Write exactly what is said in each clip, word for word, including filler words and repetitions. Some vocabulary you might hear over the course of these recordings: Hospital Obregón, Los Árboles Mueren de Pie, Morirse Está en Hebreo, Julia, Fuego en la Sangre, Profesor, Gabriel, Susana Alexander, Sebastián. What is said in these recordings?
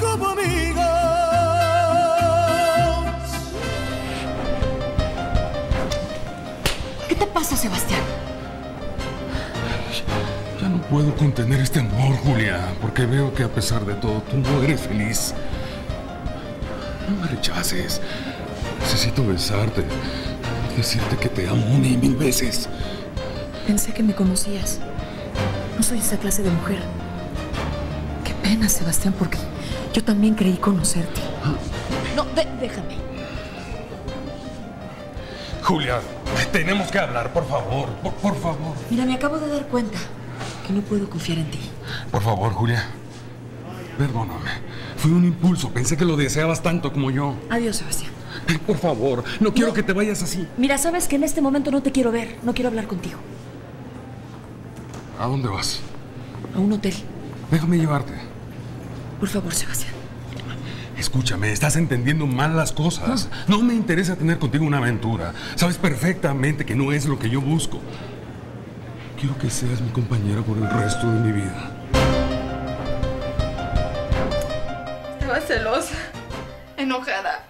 como amigos. ¿Qué te pasa, Sebastián? Ya, ya no puedo contener este amor, Julia, porque veo que a pesar de todo tú no eres feliz. No me rechaces. Necesito besarte, decirte que te amo una y mil veces. Pensé que me conocías. No soy esa clase de mujer. Qué pena, Sebastián, porque yo también creí conocerte. ¿Ah? No, de, déjame. Julia, tenemos que hablar, por favor, por, por favor. Mira, me acabo de dar cuenta que no puedo confiar en ti. Por favor, Julia, perdóname. Fue un impulso, pensé que lo deseabas tanto como yo. Adiós, Sebastián. Ay, por favor, no quiero no. que te vayas así. Mira, sabes que en este momento no te quiero ver, no quiero hablar contigo. ¿A dónde vas? A un hotel. Déjame llevarte. Por favor, Sebastián. Escúchame, estás entendiendo mal las cosas. No, no me interesa tener contigo una aventura. Sabes perfectamente que no es lo que yo busco. Quiero que seas mi compañera por el resto de mi vida. Estaba celosa, enojada.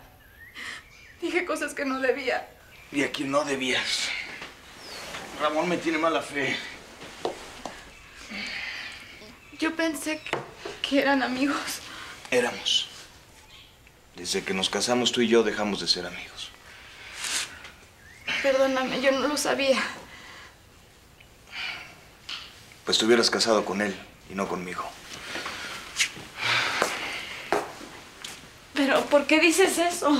Dije cosas que no debía. Y a quien no debías. Ramón me tiene mala fe. Yo pensé que eran amigos. Éramos. Desde que nos casamos tú y yo dejamos de ser amigos. Perdóname, yo no lo sabía. Pues te hubieras casado con él y no conmigo. Pero, ¿por qué dices eso?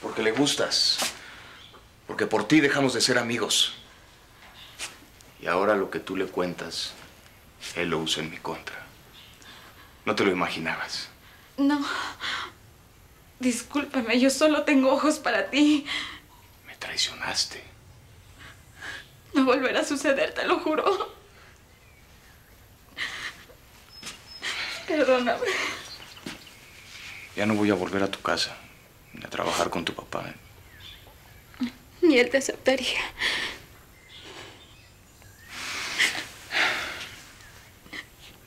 Porque le gustas. Porque por ti dejamos de ser amigos. Y ahora lo que tú le cuentas, él lo usa en mi contra. No te lo imaginabas. No. Discúlpame, yo solo tengo ojos para ti. Me traicionaste. No volverá a suceder, te lo juro. Perdóname. Ya no voy a volver a tu casa. A trabajar con tu papá. Ni él te aceptaría.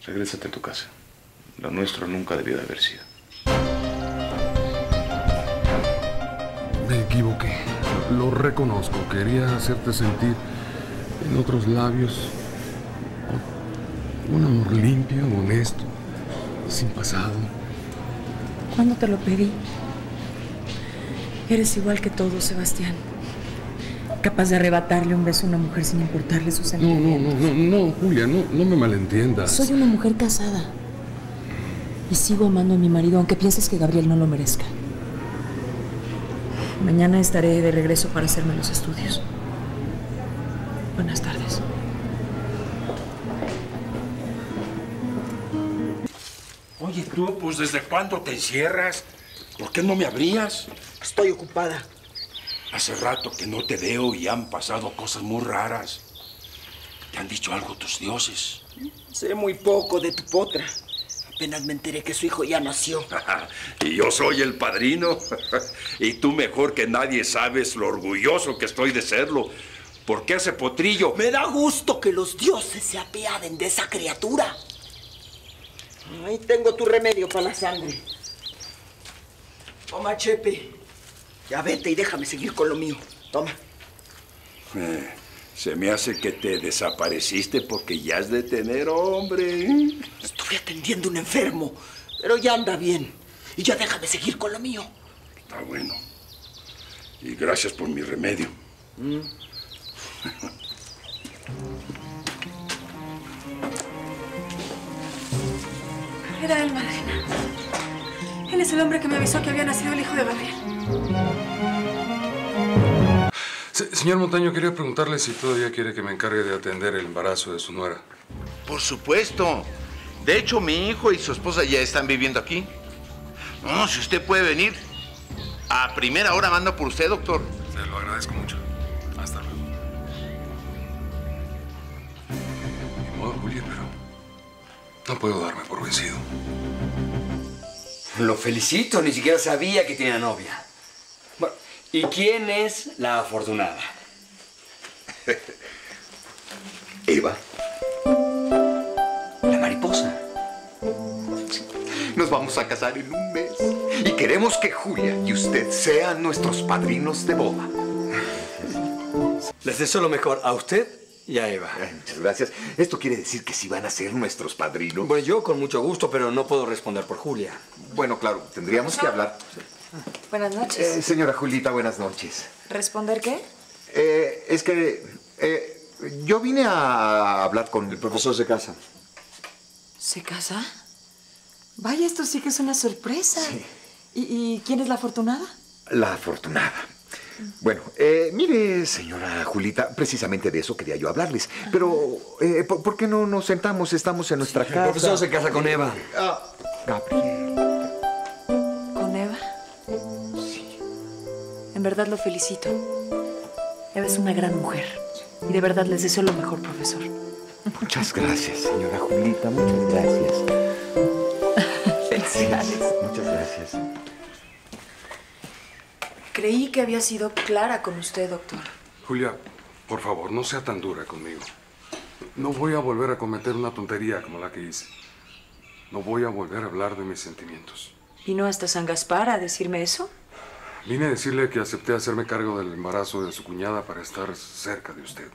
Regrésate a tu casa. Lo nuestro nunca debió de haber sido. Me equivoqué. Lo reconozco. Quería hacerte sentir en otros labios un amor limpio, honesto, sin pasado. ¿Cuándo te lo pedí? Eres igual que todos, Sebastián. Capaz de arrebatarle un beso a una mujer sin importarle sus sentimientos. No, no, no, no, Julia, no, no me malentiendas. Soy una mujer casada. Y sigo amando a mi marido, aunque pienses que Gabriel no lo merezca. Mañana estaré de regreso para hacerme los estudios. Buenas tardes. Oye, tú, pues, ¿desde cuándo te encierras? ¿Por qué no me abrías? Estoy ocupada. Hace rato que no te veo y han pasado cosas muy raras. ¿Te han dicho algo tus dioses? Sé muy poco de tu potra. Apenas me enteré que su hijo ya nació. Y yo soy el padrino. Y tú mejor que nadie sabes lo orgulloso que estoy de serlo. ¿Por qué ese potrillo? Me da gusto que los dioses se apiaden de esa criatura. Ahí tengo tu remedio para la sangre. Toma, Chepe. Ya vete y déjame seguir con lo mío. Toma. Eh, se me hace que te desapareciste porque ya has de tener hombre. Estuve atendiendo a un enfermo, pero ya anda bien. Y ya déjame seguir con lo mío. Está bueno. Y gracias por mi remedio. Mm. Era el Margen. Él es el hombre que me avisó que había nacido el hijo de Gabriel. Se, señor Montaño, quería preguntarle si todavía quiere que me encargue de atender el embarazo de su nuera. Por supuesto. De hecho, mi hijo y su esposa ya están viviendo aquí. No, si usted puede venir, a primera hora mando por usted, doctor. Se lo agradezco mucho. Hasta luego. Ni modo, Julia, pero no puedo darme por vencido. Lo felicito, ni siquiera sabía que tenía novia. ¿Y quién es la afortunada? Eva. La mariposa. Nos vamos a casar en un mes. Y queremos que Julia y usted sean nuestros padrinos de boda. Les deseo lo mejor a usted y a Eva. Ay, muchas gracias. ¿Esto quiere decir que sí van a ser nuestros padrinos? Bueno, yo con mucho gusto, pero no puedo responder por Julia. Bueno, claro, tendríamos que hablar. Buenas noches. Eh, señora Julita, buenas noches. ¿Responder qué? Eh, es que eh, yo vine a hablar con... El profesor se casa. ¿Se casa? Vaya, esto sí que es una sorpresa. Sí. ¿Y, y quién es la afortunada? La afortunada. Bueno, eh, mire, señora Julita, precisamente de eso quería yo hablarles. Ajá. Pero, eh, ¿por, ¿por qué no nos sentamos? Estamos en nuestra sí, casa. El profesor se casa con Eva. Ah, Gabriel. ¿Con Eva? Sí. En verdad lo felicito. Eva es una gran mujer. Y de verdad les deseo lo mejor, profesor. Muchas gracias, señora Julita. Muchas gracias. Felicidades. Muchas gracias. Creí que había sido clara con usted, doctor. Julia, por favor, no sea tan dura conmigo. No voy a volver a cometer una tontería como la que hice. No voy a volver a hablar de mis sentimientos. ¿Vino hasta San Gaspar a decirme eso? Vine a decirle que acepté hacerme cargo del embarazo de su cuñada para estar cerca de usted.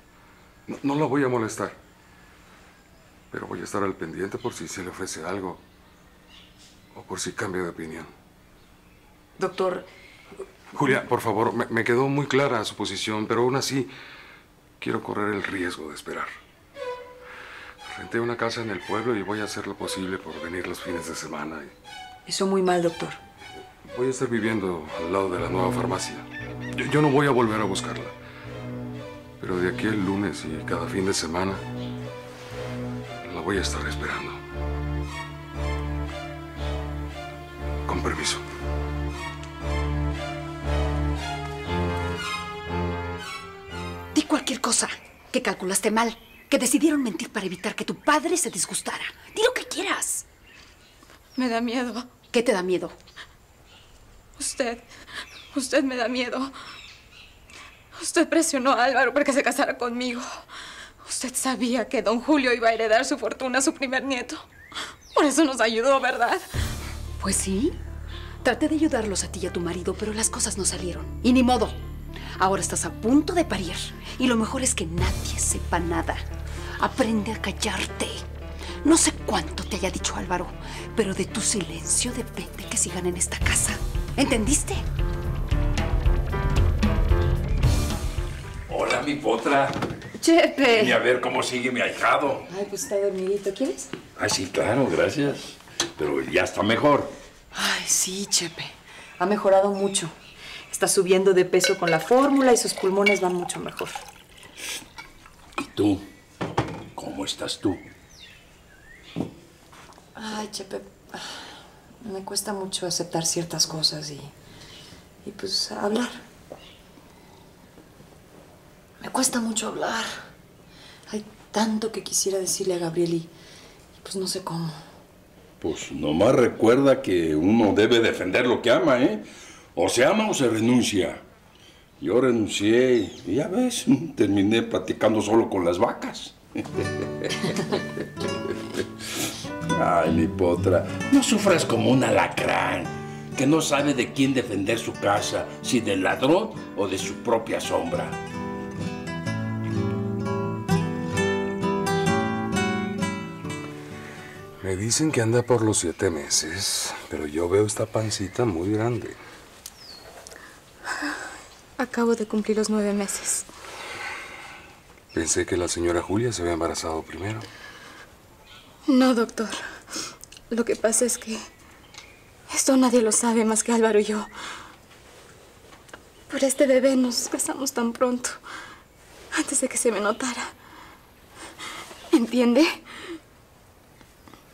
No, no la voy a molestar. Pero voy a estar al pendiente por si se le ofrece algo o por si cambia de opinión. Doctor... Julia, por favor, me, me quedó muy clara su posición, pero aún así quiero correr el riesgo de esperar. Renté una casa en el pueblo y voy a hacer lo posible por venir los fines de semana. Y... Eso muy mal, doctor. Voy a estar viviendo al lado de la nueva farmacia. Yo, yo no voy a volver a buscarla. Pero de aquí el lunes y cada fin de semana la voy a estar esperando. Con permiso. Cualquier cosa, que calculaste mal, que decidieron mentir para evitar que tu padre se disgustara. Di lo que quieras. Me da miedo. ¿Qué te da miedo? Usted, usted me da miedo. Usted presionó a Álvaro para que se casara conmigo. Usted sabía que don Julio iba a heredar su fortuna a su primer nieto. Por eso nos ayudó, ¿verdad? Pues sí. Traté de ayudarlos a ti y a tu marido, pero las cosas no salieron. Y ni modo. Ahora estás a punto de parir. Y lo mejor es que nadie sepa nada. Aprende a callarte. No sé cuánto te haya dicho Álvaro, pero de tu silencio depende que sigan en esta casa. ¿Entendiste? Hola, mi potra. Chepe. Vine a ver cómo sigue mi ahijado. Ay, pues está dormidito. ¿Quieres? Ah, sí, claro, gracias. Pero ya está mejor. Ay, sí, Chepe. Ha mejorado mucho. Está subiendo de peso con la fórmula y sus pulmones van mucho mejor. ¿Y tú? ¿Cómo estás tú? Ay, Chepe, me cuesta mucho aceptar ciertas cosas y, y pues, hablar. Me cuesta mucho hablar. Hay tanto que quisiera decirle a Gabriel y, y pues, no sé cómo. Pues, nomás recuerda que uno debe defender lo que ama, ¿eh? O se ama o se renuncia. Yo renuncié y ya ves, terminé platicando solo con las vacas. Ay, mi potra, no sufras como un alacrán que no sabe de quién defender su casa, si del ladrón o de su propia sombra. Me dicen que anda por los siete meses, pero yo veo esta pancita muy grande. Acabo de cumplir los nueve meses. Pensé que la señora Julia se había embarazado primero. No, doctor. Lo que pasa es que... esto nadie lo sabe más que Álvaro y yo. Por este bebé nos casamos tan pronto. Antes de que se me notara. ¿Entiende?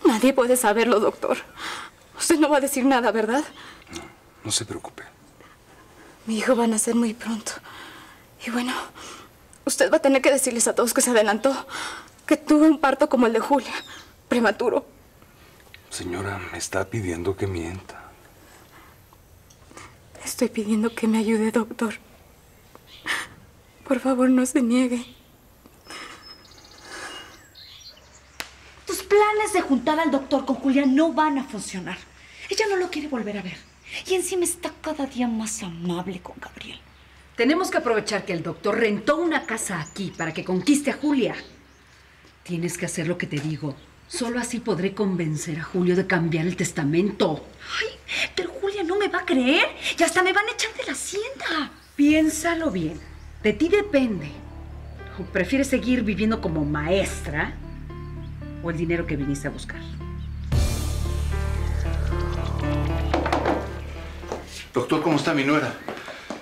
Nadie puede saberlo, doctor. Usted no va a decir nada, ¿verdad? No, no se preocupe. Mi hijo va a nacer muy pronto. Y bueno, usted va a tener que decirles a todos que se adelantó, que tuvo un parto como el de Julia, prematuro. Señora, me está pidiendo que mienta. Estoy pidiendo que me ayude, doctor. Por favor, no se niegue. Tus planes de juntar al doctor con Julia no van a funcionar. Ella no lo quiere volver a ver. Y encima está cada día más amable con Gabriel. Tenemos que aprovechar que el doctor rentó una casa aquí para que conquiste a Julia. Tienes que hacer lo que te digo. Solo así podré convencer a Julio de cambiar el testamento. Ay, pero Julia no me va a creer. Y hasta me van a echar de la hacienda. Piénsalo bien. De ti depende. ¿O prefieres seguir viviendo como maestra o el dinero que viniste a buscar? Doctor, ¿cómo está mi nuera?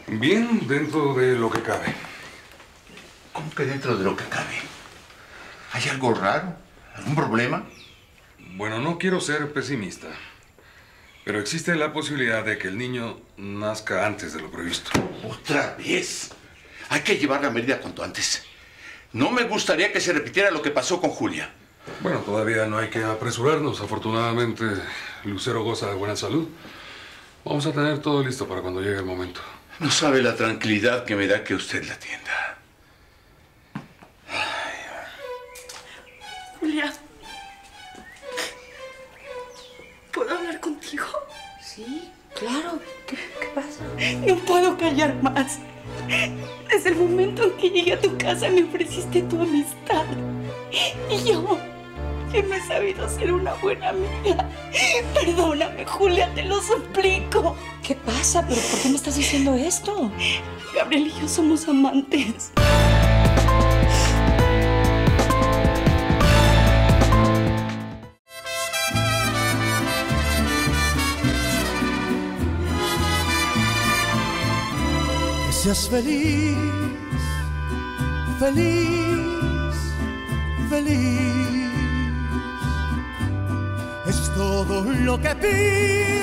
Bien, dentro de lo que cabe. ¿Cómo que dentro de lo que cabe? ¿Hay algo raro? ¿Algún problema? Bueno, no quiero ser pesimista, pero existe la posibilidad de que el niño nazca antes de lo previsto. ¿Otra vez? Hay que llevarla a Mérida cuanto antes. No me gustaría que se repitiera lo que pasó con Julia. Bueno, todavía no hay que apresurarnos. Afortunadamente, Lucero goza de buena salud. Vamos a tener todo listo para cuando llegue el momento. No sabe la tranquilidad que me da que usted la atienda. Ay. Julia, ¿puedo hablar contigo? Sí, claro. ¿Qué, qué pasa? No puedo callar más. Desde el momento en que llegué a tu casa me ofreciste tu amistad. Y yo... Yo no he sabido ser una buena amiga. Perdóname, Julia, te lo suplico. ¿Qué pasa? ¿Pero por qué me estás diciendo esto? Gabriel y yo somos amantes. Que seas feliz, feliz, feliz. Es todo lo que pido.